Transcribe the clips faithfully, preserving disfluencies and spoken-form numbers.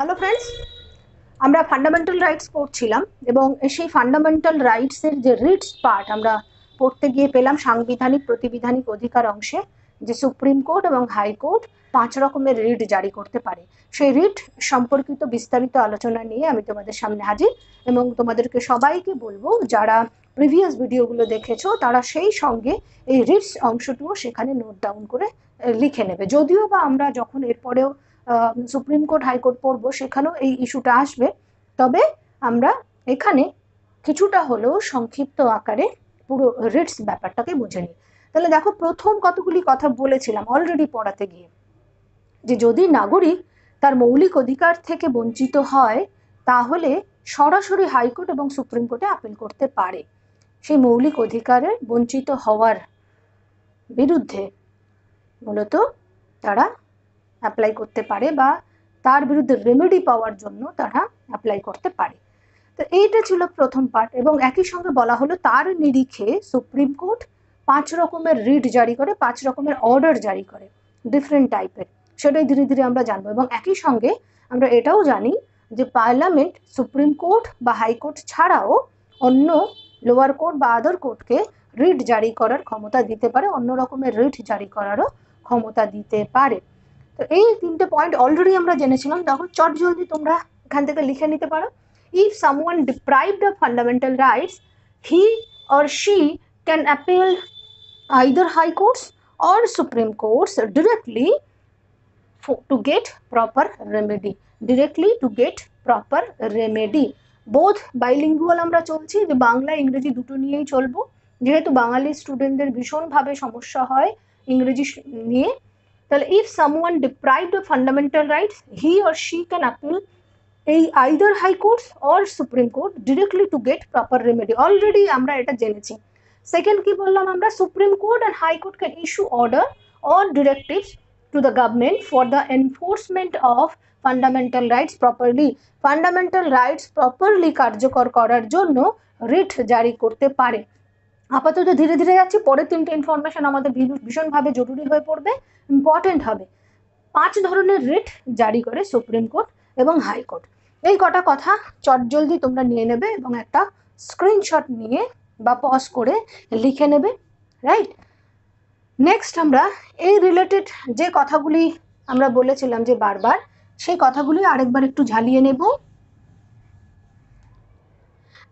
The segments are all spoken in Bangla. हेलो फ्रेंड्स আমরা ফান্ডামেন্টাল রাইটস পড়ছিলাম এবং সেই ফান্ডামেন্টাল রাইটস এর যে রিটস পার্ট আমরা পড়তে গিয়ে পেলাম সাংবিধানিক প্রতিবিধানিক অধিকার অংশে যে সুপ্রিম কোর্ট এবং হাইকোর্ট পাঁচ রকমের রিট জারি করতে পারে সেই রিট সম্পর্কিত বিস্তারিত আলোচনা নিয়ে আমি তোমাদের সামনে হাজির এবং তোমাদেরকে সবাইকে বলবো যারা প্রিভিয়াস ভিডিওগুলো দেখেছো তারা সেই সঙ্গে এই রিটস অংশটিও সেখানে নোট ডাউন করে লিখে নেবে যদিও বা আমরা যখন এরপরেও সুপ্রিম কোর্ট হাইকোর্ট পড়বো সেখানেও এই ইস্যুটা আসবে তবে আমরা এখানে কিছুটা হলেও সংক্ষিপ্ত আকারে পুরো রিটস ব্যাপারটাকে বুঝে নিই তাহলে দেখো প্রথম কতগুলি কথা বলেছিলাম অলরেডি পড়াতে গিয়ে যে যদি নাগরিক তার মৌলিক অধিকার থেকে বঞ্চিত হয় তাহলে সরাসরি হাইকোর্ট এবং সুপ্রিম কোর্টে আপিল করতে পারে সেই মৌলিক অধিকারের বঞ্চিত হওয়ার বিরুদ্ধে মূলত তারা অ্যাপ্লাই করতে পারে বা তার বিরুদ্ধে রেমেডি পাওয়ার জন্য তারা অ্যাপ্লাই করতে পারে তো এইটা ছিল প্রথম পার্ট এবং একই সঙ্গে বলা হলো তার নিরিখে সুপ্রিম কোর্ট পাঁচ রকমের রিট জারি করে পাঁচ রকমের অর্ডার জারি করে ডিফারেন্ট টাইপের সেটাই ধীরে ধীরে আমরা জানবো এবং একই সঙ্গে আমরা এটাও জানি যে পার্লামেন্ট সুপ্রিম কোর্ট বা হাইকোর্ট ছাড়াও অন্য লোয়ার কোর্ট বা আদার কোর্টকে রিট জারি করার ক্ষমতা দিতে পারে অন্য রকমের রিট জারি করারও ক্ষমতা দিতে পারে তো এই তিনটে পয়েন্ট অলরেডি আমরা জেনেছিলাম তখন চট জলদি তোমরা এখান থেকে লিখে নিতে পারো if someone deprived of fundamental rights he or she can appeal either high courts or supreme courts directly to get proper remedy directly to get proper remedy বোধ বাইলিঙ্গুয়াল আমরা চলছি যে বাংলা ইংরেজি দুটো নিয়েই চলবো যেহেতু বাঙালি স্টুডেন্টদের ভীষণভাবে সমস্যা হয় ইংরেজি নিয়ে তাহলে if someone deprived of fundamental rights he or she can appeal এই either high courts or Supreme Court directly to get proper remedy already আমরা এটা জেনেছি সেকেন্ড কি বললাম আমরা supreme Court and high court can issue order or directives to the government for the enforcement of fundamental rights properly fundamental rights properly কার্যকর করার জন্য রিট জারি করতে পারে আপাতত ধীরে ধীরে যাচ্ছি পরের তিনটে ইনফরমেশন আমাদের ভীষণভাবে জরুরি হয়ে পড়বে ইম্পর্টেন্ট হবে পাঁচ ধরনের রিট জারি করে সুপ্রিম কোর্ট এবং হাইকোর্ট এই কটা কথা চটজলদি তোমরা নিয়ে নেবে এবং একটা স্ক্রিনশট নিয়ে বা পজ করে লিখে নেবে রাইট নেক্সট আমরা এই রিলেটেড যে কথাগুলি আমরা বলেছিলাম যে বারবার সেই কথাগুলি আরেকবার একটু ঝালিয়ে নেব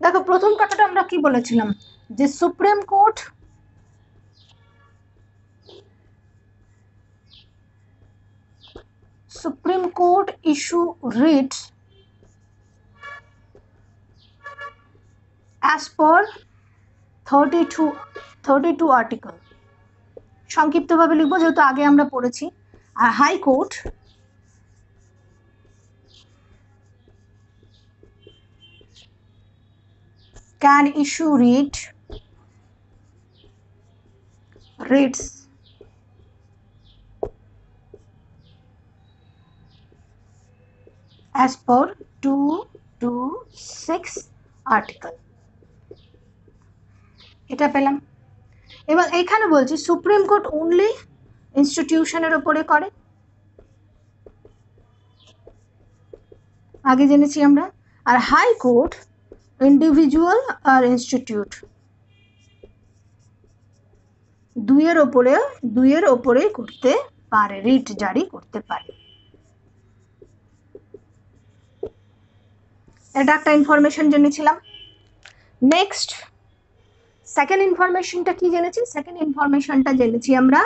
দেখো প্রথম কথাটা আমরা কি বলেছিলাম যে supreme Court Supreme Court issue writs as per thirty-two article সংক্ষিপ্তভাবে লিখবো যেহেতু আগে আমরা পড়েছি আর high court can issue writ writs as per two twenty-six article এটা পেলাম এবং এইখানে বলছি সুপ্রিম কোর্ট only ইনস্টিটিউশনের উপরে করে আগে জেনেছি আমরা আর হাই কোর্ট ইন্ডিভিজুয়াল আর ইনস্টিটিউট দুইয়ের উপরে দুইয়ের উপরে করতে পারে রিট জারি করতে পারে এটা একটা ইনফরমেশন জেনেছিলাম নেক্সট সেকেন্ড ইনফরমেশনটা কি জেনেছি সেকেন্ড ইনফরমেশনটা জেনেছি আমরা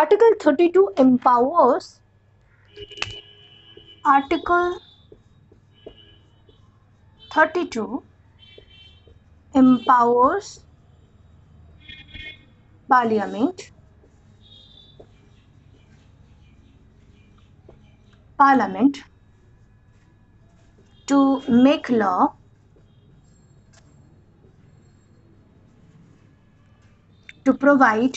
article thirty-two empowers article thirty-two empowers parliament parliament to make law to provide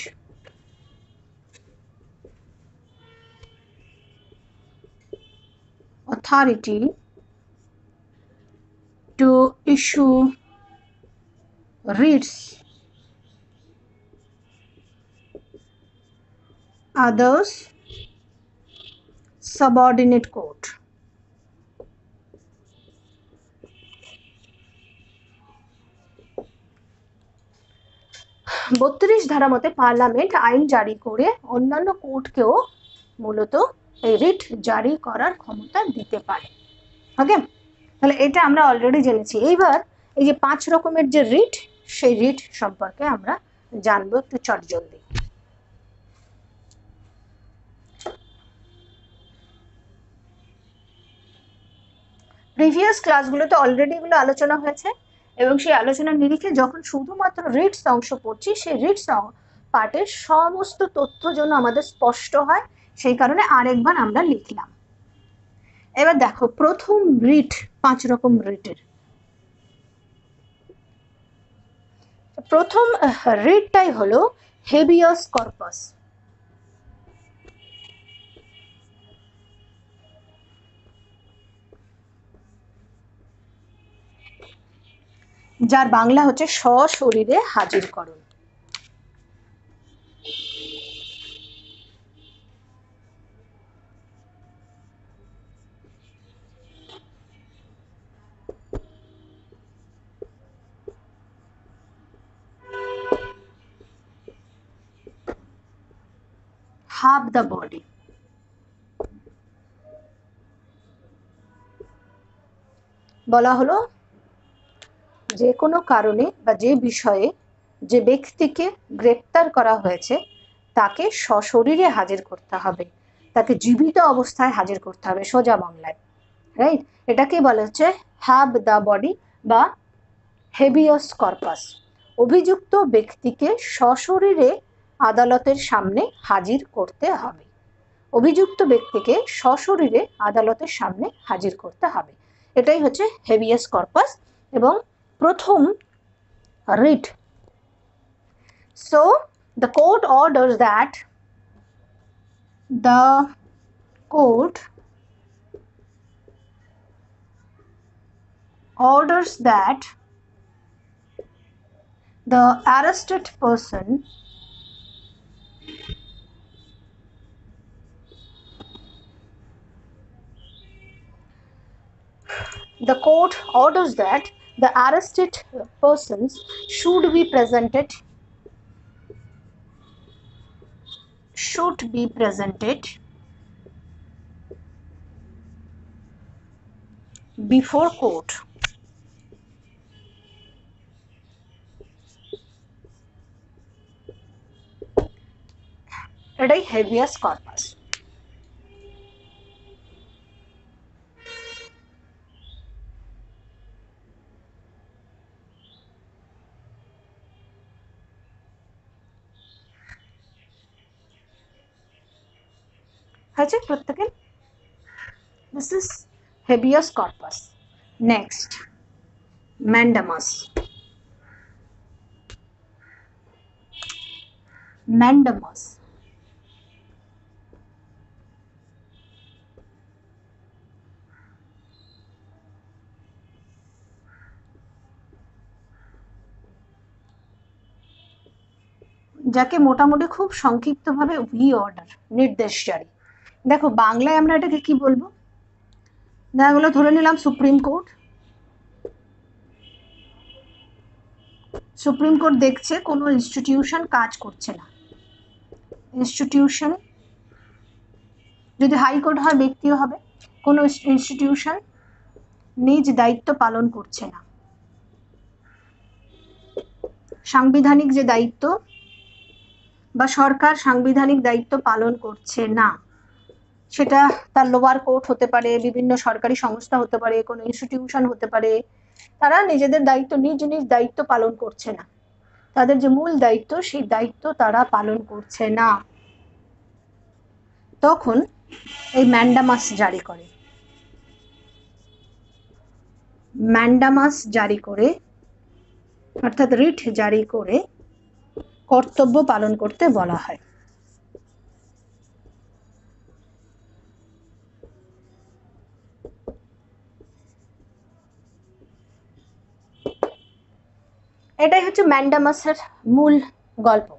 authority to issue writs others subordinate court. बत्रीस धारा मते पार्लामेंट आईन जारी करे अन्यान्य कोर्टकेও মূলত এই রিট জারি করার ক্ষমতা দিতে পারে। ওকে, তাহলে এটা আমরা অলরেডি জেনেছি। এইবার এই যে পাঁচ রকমের যে রিট, সেই রিট সম্পর্কে আমরা জানবো একটু চটজলদি। প্রিভিয়াস ক্লাসগুলোতে অলরেডি এগুলো আলোচনা হয়েছে এবং সেই আলোচনার নিরিখে যখন শুধুমাত্র রিটস অংশ পড়ছি, সেই রিটস পার্টের সমস্ত তথ্য যেন আমাদের স্পষ্ট হয় সেই কারণে আরেকবার আমরা লিখলাম। এবার দেখো, প্রথম রিট, পাঁচ রকম রিটের প্রথম রিটটাই হলো হেবিয়াস কর্পাস। যার বাংলা হচ্ছে সশরীরে হাজিরকরণ। half the body, বলা হলো যে কোনো কারণে বা যে বিষয়ে যে ব্যক্তিকে গ্রেপ্তার করা হয়েছে তাকে সশরীরে হাজির করতে হবে, তাকে জীবিত অবস্থায় হাজির করতে হবে সোজা বাংলায়, রাইট? এটাকে বলা হচ্ছে হ্যাব দ্য বডি বা হেবিয়াস কর্পাস। অভিযুক্ত ব্যক্তিকে সশরীরে আদালতের সামনে হাজির করতে হবে, অভিযুক্ত ব্যক্তিকে সশরীরে আদালতের সামনে হাজির করতে হবে, এটাই হচ্ছে হেবিয়াস কর্পাস এবং প্রথম রিট। So the court orders that the court orders that the arrested person The court orders that the arrested persons should be presented should be presented before court at a habeas corpus. হয়েছে প্রত্যেকের। This is habeas corpus. Next mandamus. Mandamus যাকে মোটামুটি খুব সংক্ষিপ্তভাবে ভি অর্ডার, নির্দেশ জারি। দেখো বাংলায় আমরা এটাকে কি বলবো, দেখা গেলো ধরে নিলাম সুপ্রিম কোর্ট। সুপ্রিম কোর্ট দেখছে কোনো ইনস্টিটিউশন কাজ করছে না, ইনস্টিটিউশন যদি হাইকোর্ট হয় ব্যক্তিও হবে, কোনো ইনস্টিটিউশন নিজ দায়িত্ব পালন করছে না, সাংবিধানিক যে দায়িত্ব বা সরকার সাংবিধানিক দায়িত্ব পালন করছে না, সেটা তার লোয়ার কোর্ট হতে পারে, বিভিন্ন সরকারি সংস্থা হতে পারে, কোনো ইনস্টিটিউশন হতে পারে, তারা নিজেদের দায়িত্ব নিজ নিজ দায়িত্ব পালন করছে না, তাদের যে মূল দায়িত্ব সেই দায়িত্ব তারা পালন করছে না, তখন এই ম্যান্ডামাস জারি করে। ম্যান্ডামাস জারি করে অর্থাৎ রিট জারি করে কর্তব্য পালন করতে বলা হয়। এটাই হচ্ছে ম্যান্ডামাসের মূল গল্প।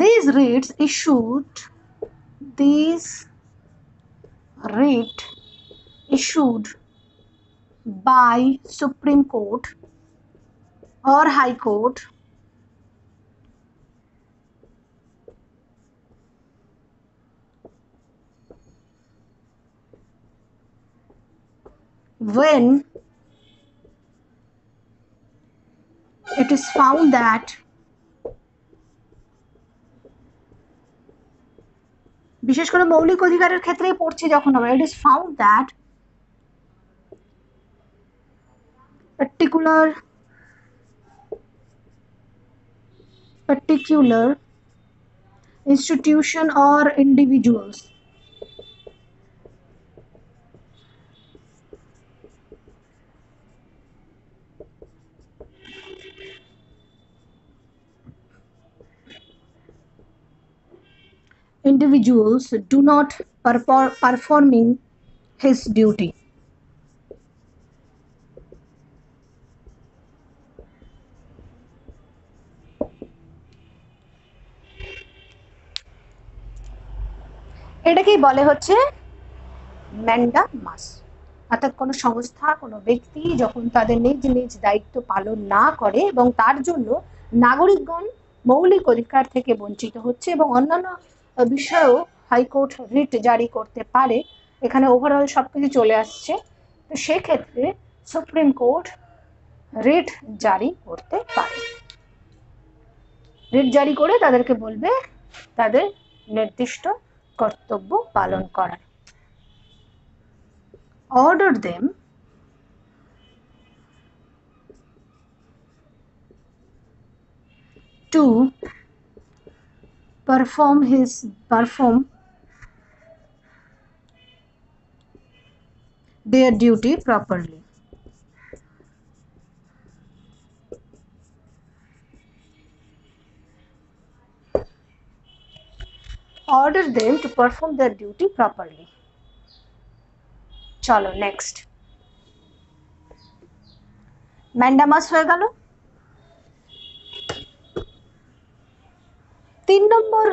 These writs issued, these writ issued by Supreme Court or High Court when it is found that বিশেষ করে মৌলিক অধিকারের ক্ষেত্রেই পড়ছি যখন আমরা it is found that particular particular institution or individuals individuals do not performing his duty. এটা কি বলে হচ্ছে ম্যান্ডামাস। অর্থাৎ কোনো সংস্থা কোনো ব্যক্তি যখন তাদের নিজ নিজ দায়িত্ব পালন না করে এবং তার জন্য নাগরিকগণ মৌলিক অধিকার থেকে বঞ্চিত হচ্ছে এবং অন্যান্য বিষয়েও হাইকোর্ট রিট জারি করতে পারে। এখানে ওভারঅল সবকিছু চলে আসছে। তো সেই ক্ষেত্রে সুপ্রিম কোর্ট রিট জারি করতে পারে, রিট জারি করে তাদেরকে বলবে তাদের নির্দিষ্ট কর্তব্য পালন করার। Order them to perform his perform their duty properly. Order them to perform their duty properly. Chalo next. Mandamus hoye gelo। तीन नम्बर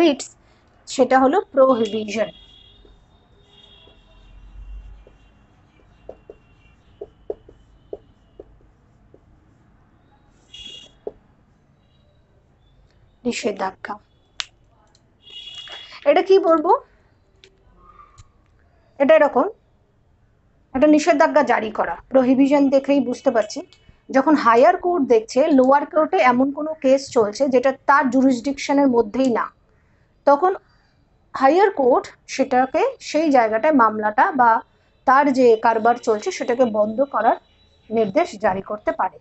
रिट्स सेटा हलो प्रोहिबिशन। निषेधाज्ञा एटा कि बोलबो एटा एरकम एटा निषेधाज्ञा जारी करा। प्रोहिबिशन देखेई बुझते पारछि যখন হায়ার কোর্ট দেখছে লোয়ার কোর্টে এমন কোনো কেস চলছে যেটা তার জুরিসডিকশনের মধ্যেই না, তখন হায়ার কোর্ট সেটাকে সেই জায়গাটায় মামলাটা বা তার যে কারবার চলছে সেটাকে বন্ধ করার নির্দেশ জারি করতে পারে।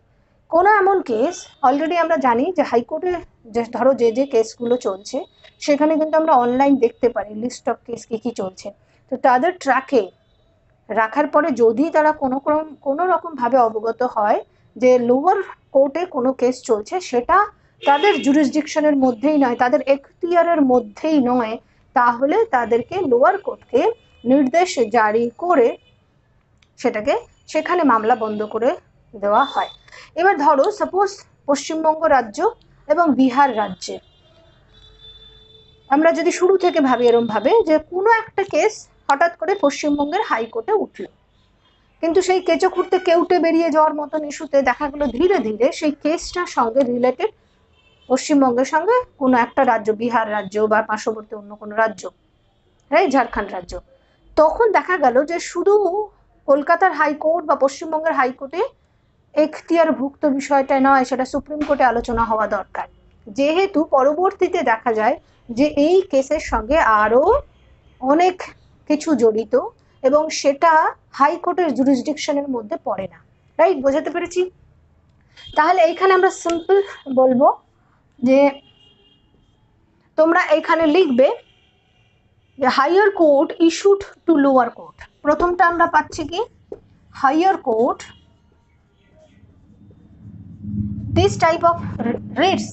কোনো এমন কেস অলরেডি আমরা জানি যে হাইকোর্টে যে ধরো যে যে কেসগুলো চলছে সেখানে কিন্তু আমরা অনলাইন দেখতে পারি লিস্ট অফ কেস কী কী চলছে। তো তাদের ট্র্যাকে রাখার পরে যদি তারা কোনো কোনো রকমভাবে অবগত হয় যে লোয়ার কোর্টে কোনো কেস চলছে সেটা তাদের জুরিসডিকশনের মধ্যেই নয়, তাদের এখতিয়ারের মধ্যেই নয়, তাহলে তাদেরকে লোয়ার কোর্টকে নির্দেশ জারি করে সেটাকে সেখানে মামলা বন্ধ করে দেওয়া হয়। এবার ধরো সাপোজ পশ্চিমবঙ্গ রাজ্য এবং বিহার রাজ্যে আমরা যদি শুরু থেকে ভাবি এরমভাবে যে কোনো একটা কেস হঠাৎ করে পশ্চিমবঙ্গের হাইকোর্টে উঠল, কিন্তু সেই কেঁচো খুঁড়তে কেউটে বেরিয়ে যাওয়ার মতন ইস্যুতে দেখা গেলো ধীরে ধীরে সেই কেসটার সঙ্গে রিলেটেড পশ্চিমবঙ্গের সঙ্গে কোনো একটা রাজ্য, বিহার রাজ্য বা পার্শ্ববর্তী অন্য কোনো রাজ্য, রাইট, ঝাড়খণ্ড রাজ্য, তখন দেখা গেল যে শুধু কলকাতার হাইকোর্ট বা পশ্চিমবঙ্গের হাইকোর্টে এখতিয়ারভুক্ত বিষয়টা নয়, সেটা সুপ্রিম কোর্টে আলোচনা হওয়া দরকার। যেহেতু পরবর্তীতে দেখা যায় যে এই কেসের সঙ্গে আরও অনেক কিছু জড়িত এবং সেটা হাইকোর্টের জুরিসডিকশনের মধ্যে পড়ে না, রাইট, বোঝাতে পেরেছি? তাহলে এইখানে আমরা সিম্পল বলবো যে তোমরা এইখানে লিখবে যে higher court issued to lower court. প্রথমটা আমরা পাচ্ছি কি higher court, this type of writs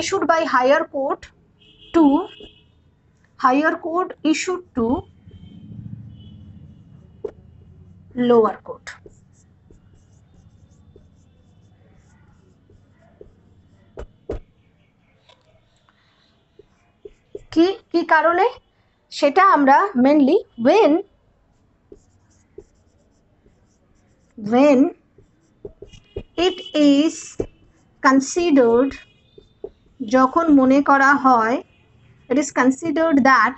issued by higher court to higher court issued to lower court. কি কি কারণে সেটা আমরা mainly when when it is considered যখন মনে করা হয় it is considered that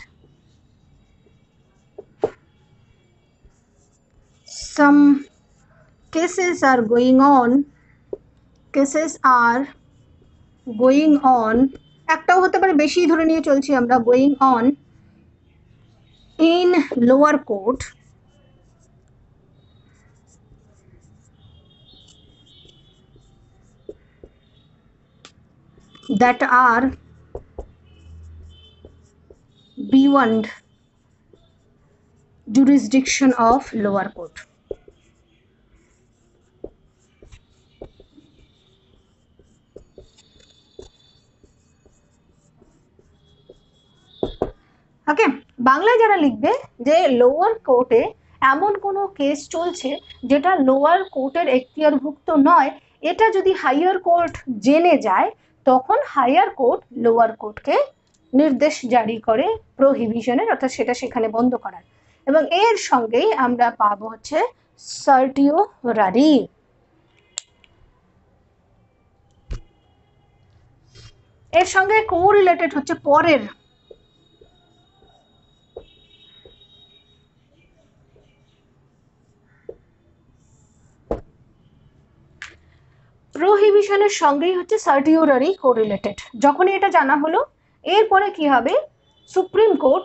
some cases are going on cases are going on একটাও হতে পারে বেশি ধরে নিয়ে চলছি আমরা going on in lower court that are beyond jurisdiction of lower court. Okay Bangla जरा लिखबे जे लोअर कोर्टे एमन कोनो केस चलछे जेटा लोअर कोर्टेर एक्तियारभुक्त नय एटा जदि हायर कोर्ट जेने जाय तखन हायर कोर्ट लोअर कोर्ट के निर्देश जारी करे प्रोहिबिशनेर अर्थात सेटा सेखाने बंद करार एबं एर संगेई आमरा पाबो होच्छे सार्टिओरारी एर संगे कोरिलेटेड होच्छे परेर प्रोहिबिशन संगे होच्छे सार्टिओरारी कोरिलेटेड जखनी एटा जाना हलो एर परे कि हबे सुप्रीम कोर्ट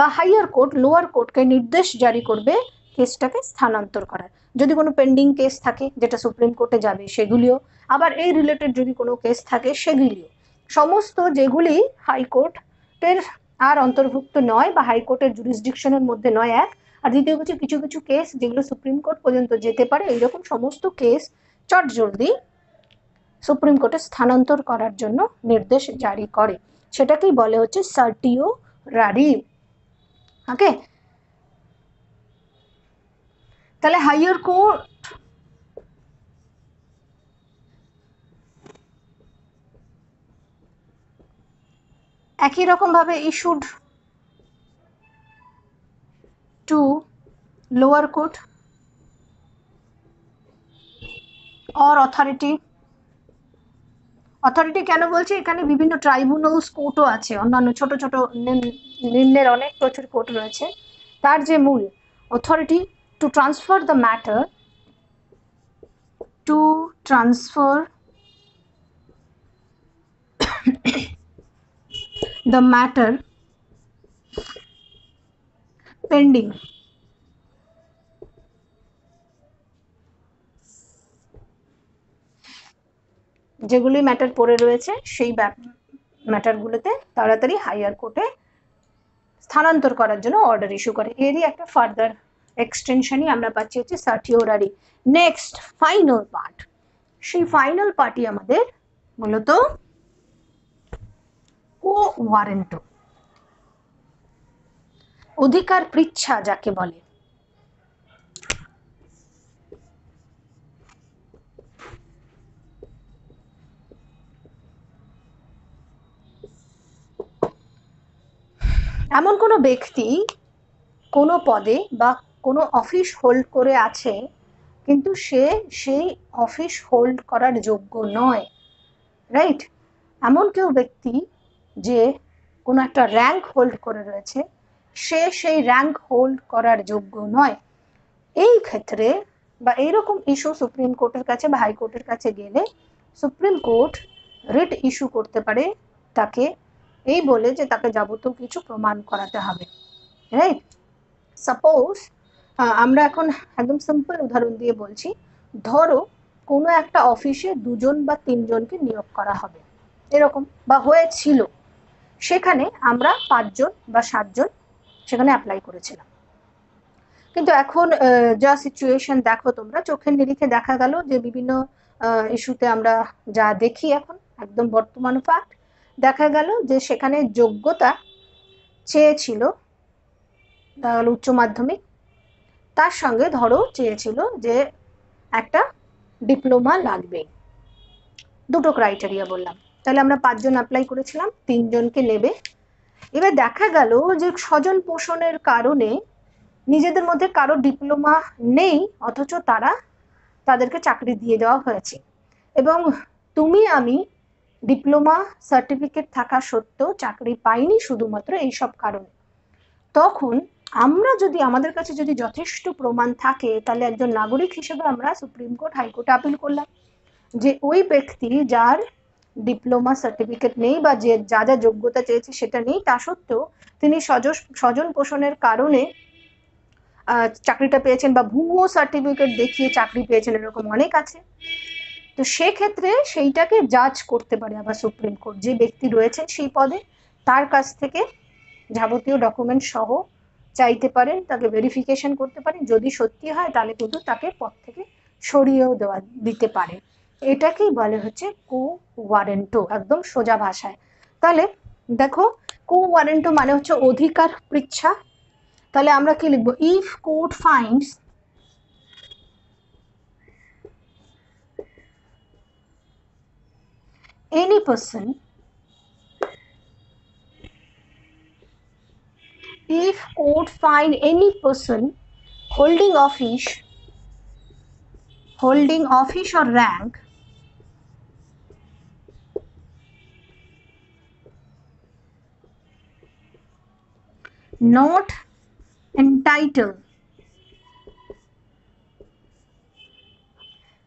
बा हायर कोर्ट लोअर कोर्ट के निर्देश जारी करबे केसटाके स्थानान्तर करार जदि कोनो पेंडिंग केस थाके जेटा सुप्रीम कोर्टे जाबे सेगुलिओ आबार ए रिलेटेड जदि कोनो केस थाके सेगुलिओ समस्त जेगुली हाई कोर्टेर आर अंतर्भुक्त नय बा हाई कोर्टेर जुरिसडिक्शनेर मध्ये नय एक आर द्वितीय हच्छे किछु किछु केस जेगुलो सुप्रीम कोर्ट पर्यन्त जेते पारे एइरकम समस्त केस चटजल्दी सुप्रीम कोर्टे स्थानान्तर करार जन्य निर्देश जारी करे সেটাকে বলে হচ্ছে সার্টিওরারি ওকে তাহলে হাইয়ার কোর্ট একই রকম ভাবে issued to lower court or authority authority কেন বলছি এখানে বিভিন্ন ট্রাইব্যুনালস কোর্টও আছে অন্যান্য ছোট ছোট নিম্নের অনেক প্রচুর কোর্ট রয়েছে তার যে মূল authority to transfer the matter to transfer the matter pending যেগুলি ম্যাটার পড়ে রয়েছে সেই ম্যাটারগুলোতে তাড়াতাড়ি হাইয়ার কোর্টে স্থানান্তর করার জন্য অর্ডার ইস্যু করে এরই একটা ফার্দার এক্সটেনশনই আমরা পাচ্ছি হচ্ছে সার্টিওরারি নেক্সট ফাইনাল পার্ট সেই ফাইনাল পার্টি আমাদের মূলত কো ওয়ারেন্টো অধিকার পৃচ্ছা যাকে বলে এমন কোনো ব্যক্তি কোনো পদে বা কোনো অফিস হোল্ড করে আছে কিন্তু সে সেই অফিস হোল্ড করার যোগ্য নয় রাইট এমন কেউ ব্যক্তি যে কোনো একটা র্যাঙ্ক হোল্ড করে রয়েছে সে সেই র্যাঙ্ক হোল্ড করার যোগ্য নয় এই ক্ষেত্রে বা এরকম ইস্যু সুপ্রিম কোর্টের কাছে বা হাইকোর্টের কাছে গেলে সুপ্রিম কোর্ট রিট ইস্যু করতে পারে তাকে এই বলে যে তাকে যাবতীয় কিছু প্রমাণ করাতে হবে রাইট সাপোজ আমরা এখন একদম সিম্পল উদাহরণ দিয়ে বলছি ধরো কোনো একটা অফিসে দুজন বা তিনজনকে নিয়োগ করা হবে এরকম বা হয়েছিল সেখানে আমরা পাঁচজন বা সাতজন সেখানে অ্যাপ্লাই করেছিলাম কিন্তু এখন যা সিচুয়েশন দেখো তোমরা চোখের নিরিখে দেখা গেল যে বিভিন্ন ইস্যুতে আমরা যা দেখি এখন একদম বর্তমান ফ্যাক্ট देखा गलो जे सेखाने योग्यता चेयेछिलो उच्च माध्यमिक तार संगे धरो चेयेछिलो जे एकटा डिप्लोमा लागबे दुटो क्राइटेरिया बोललाम ताहले आमरा पाँच जन अप्लाई करेछिलाम तीन जन के नेबे এবার দেখা গেল যে স্বজন পোষণের কারণে নিজেদের মধ্যে কারো ডিপ্লোমা নেই, অথচ তারা তাদেরকে চাকরি দিয়ে দেওয়া হয়েছে, এবং তুমি আমি ডিপ্লোমা সার্টিফিকেট থাকা সত্ত্বেও চাকরি পাইনি শুধুমাত্র এইসব কারণে। তখন আমরা যদি আমাদের কাছে যদি যথেষ্ট প্রমাণ থাকে, তাহলে একজন নাগরিক হিসেবে আমরা সুপ্রিম কোর্ট হাইকোর্টে আপিল করলাম যে ওই ব্যক্তি যার ডিপ্লোমা সার্টিফিকেট নেই বা যে যা যা যোগ্যতা চেয়েছে সেটা নেই, তা সত্ত্বেও তিনি স্বজন স্বজন পোষণের কারণে চাকরিটা পেয়েছেন বা ভুয়ো সার্টিফিকেট দেখিয়ে চাকরি পেয়েছেন, এরকম অনেক আছে। তো সেক্ষেত্রে সেইটাকে জাজ করতে পারে আবার সুপ্রিম কোর্ট, যে ব্যক্তি রয়েছেন সেই পদে তার কাছ থেকে যাবতীয় ডকুমেন্ট সহ চাইতে পারেন, তাকে ভেরিফিকেশন করতে পারেন, যদি সত্যি হয় তাহলে কিন্তু তাকে পদ থেকে সরিয়েও দেওয়া দিতে পারে। এটাকেই বলে হচ্ছে কো ওয়ারেন্টো, একদম সোজা ভাষায়। তাহলে দেখো কো ওয়ারেন্টো মানে হচ্ছে অধিকার পৃচ্ছা। তাহলে আমরা কি লিখবো? If court finds any person if court find any person holding office holding office or rank not entitled,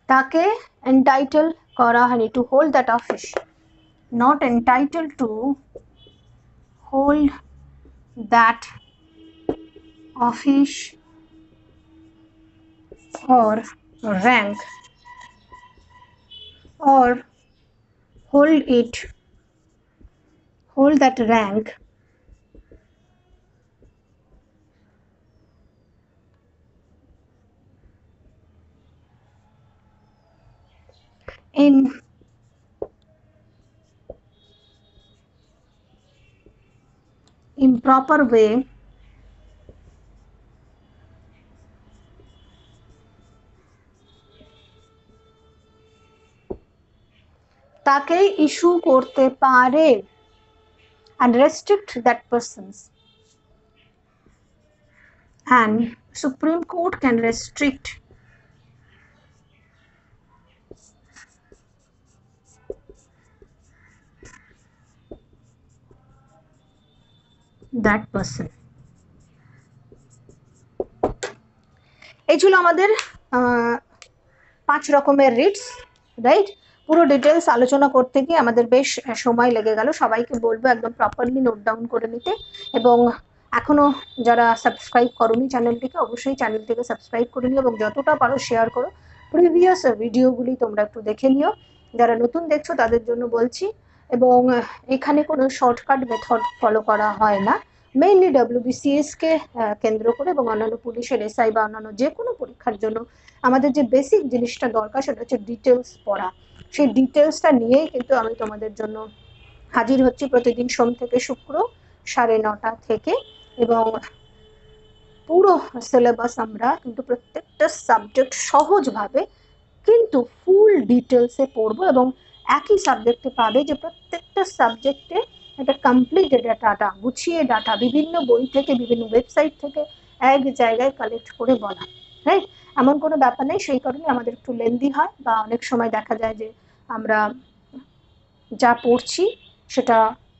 ताके entitled करा है to hold that office, not entitled to hold that office or rank or hold it hold that rank in improper way ताके issue करते पारे, and restrict that persons, and Supreme Court can restrict that person. এই ছিল আমাদের পাঁচ রকমের রিটস, রাইট? পুরো ডিটেলস আলোচনা করতে গিয়ে আমাদের বেশ সময় লেগে গেল। সবাইকে বলবো একদম প্রপারলি নোট ডাউন করে নিতে, এবং এখনো যারা সাবস্ক্রাইব করোনি চ্যানেলটিকে, অবশ্যই চ্যানেলটিকে সাবস্ক্রাইব করে নিও এবং যতটা পারো শেয়ার করো। প্রিভিয়াস ভিডিওগুলি তোমরা একটু দেখে নিও, যারা নতুন দেখছো তাদের জন্য বলছি। এবং এখানে কোনো শর্টকাট মেথড ফলো করা হয় না, মেইনলি ডাব্লিউবিসিএসকে কেন্দ্র করে এবং অন্যান্য পুলিশের এসআই বা অন্যান্য যে কোনো পরীক্ষার জন্য আমাদের যে বেসিক জিনিসটা দরকার সেটা হচ্ছে ডিটেলস পড়া। সেই ডিটেলসটা নিয়েই কিন্তু আমি তোমাদের জন্য হাজির হচ্ছি প্রতিদিন সোম থেকে শুক্র সাড়ে নটা থেকে, এবং পুরো সিলেবাস আমরা কিন্তু প্রত্যেকটা সাবজেক্ট সহজভাবে কিন্তু ফুল ডিটেলসে পড়বো, এবং একই সাবজেক্টে পাবে যে প্রত্যেকটা সাবজেক্টে একটা কমপ্লিট ডাটা, গুছিয়ে ডাটা বিভিন্ন বই থেকে বিভিন্ন ওয়েবসাইট থেকে এক জায়গায় কালেক্ট করে বলা, রাইট? এমন কোনো ব্যাপার নেই, সেই কারণে আমাদের একটু লেন্দি হয় বা অনেক সময় দেখা যায় যে আমরা যা পড়ছি সেটা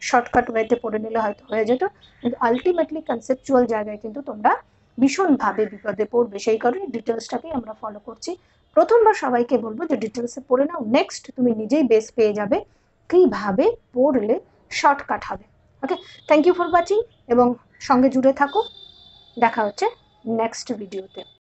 শর্টকাট ওয়েতে পড়ে নিলে হয়তো হয়ে যেত, কিন্তু আলটিমেটলি কনসেপচুয়াল জায়গায় কিন্তু তোমরা ভীষণভাবে বিপদে পড়বে। সেই কারণে ডিটেলসটাকেই আমরা ফলো করছি। প্রথমবার সবাইকে বলবো যে ডিটেলসে পড়ে নাও, নেক্সট তুমি নিজেই বেস পেয়ে যাবে কীভাবে পড়লে শর্টকাট হবে। Okay, thank you for watching এবং সঙ্গে জুড়ে থাকো। দেখা হচ্ছে নেক্সট ভিডিওতে।